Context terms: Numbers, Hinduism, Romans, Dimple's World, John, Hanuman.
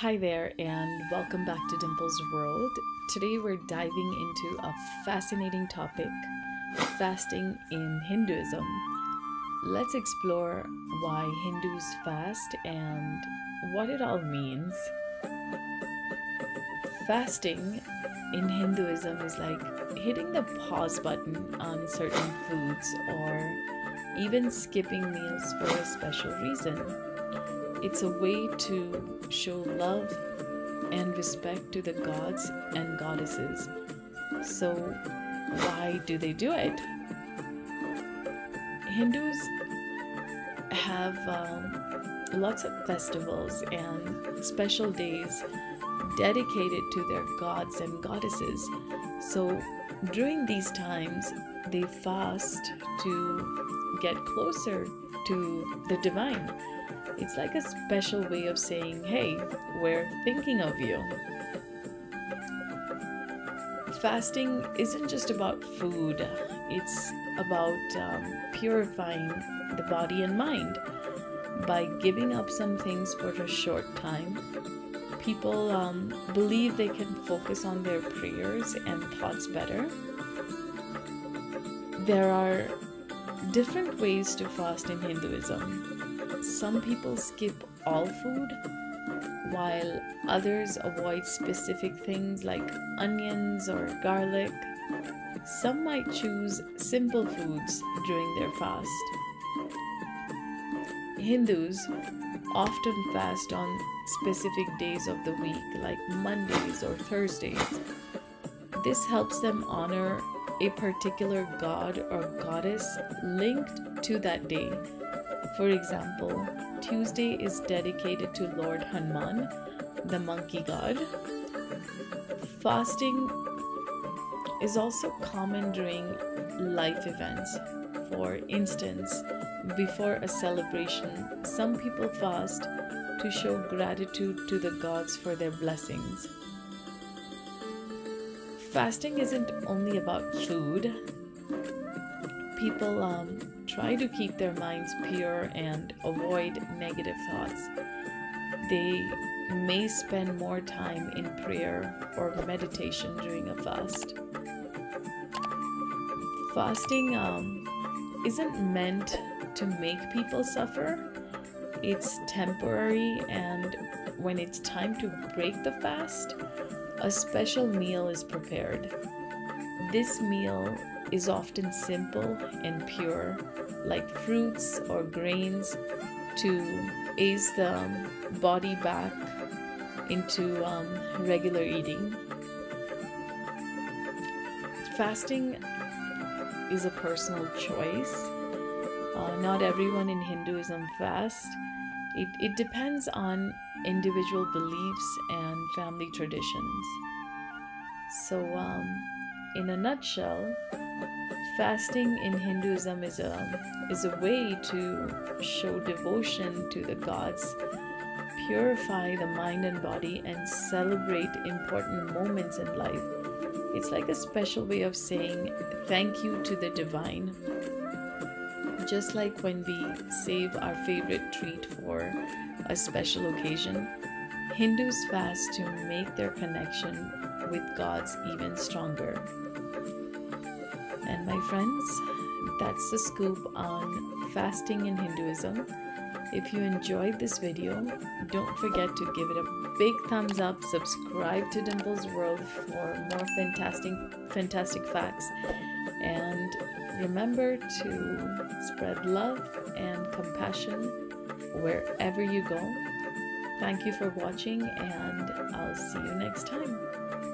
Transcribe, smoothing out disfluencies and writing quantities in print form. Hi there and welcome back to Dimple's World. Today we're diving into a fascinating topic, fasting in Hinduism. Let's explore why Hindus fast and what it all means. Fasting in Hinduism is like hitting the pause button on certain foods or even skipping meals for a special reason. It's a way to show love and respect to the gods and goddesses. So why do they do it? Hindus have lots of festivals and special days dedicated to their gods and goddesses. So during these times, they fast to get closer to the divine. It's like a special way of saying, hey, we're thinking of you. Fasting isn't just about food. It's about purifying the body and mind. By giving up some things for a short time, people believe they can focus on their prayers and thoughts better. There are different ways to fast in Hinduism. Some people skip all food, while others avoid specific things like onions or garlic. Some might choose simple foods during their fast. Hindus often fast on specific days of the week, like Mondays or Thursdays. This helps them honor a particular god or goddess linked to that day. For example, Tuesday is dedicated to Lord Hanuman, the monkey god. Fasting is also common during life events. For instance, before a celebration, some people fast to show gratitude to the gods for their blessings. Fasting isn't only about food. People try to keep their minds pure and avoid negative thoughts. They may spend more time in prayer or meditation during a fast. Fasting isn't meant to make people suffer. It's temporary, and when it's time to break the fast, a special meal is prepared. This meal is often simple and pure, like fruits or grains, to ease the body back into regular eating. Fasting is a personal choice. Not everyone in Hinduism fasts. It depends on individual beliefs and family traditions. So in a nutshell, fasting in Hinduism is a way to show devotion to the gods, purify the mind and body, and celebrate important moments in life. It's like a special way of saying thank you to the divine. Just like when we save our favorite treat for a special occasion, Hindus fast to make their connection with gods even stronger. And my friends, that's the scoop on fasting in Hinduism. If you enjoyed this video, don't forget to give it a big thumbs up, subscribe to Dimple's World for more fantastic facts, and remember to spread love and compassion wherever you go. Thank you for watching, and I'll see you next time.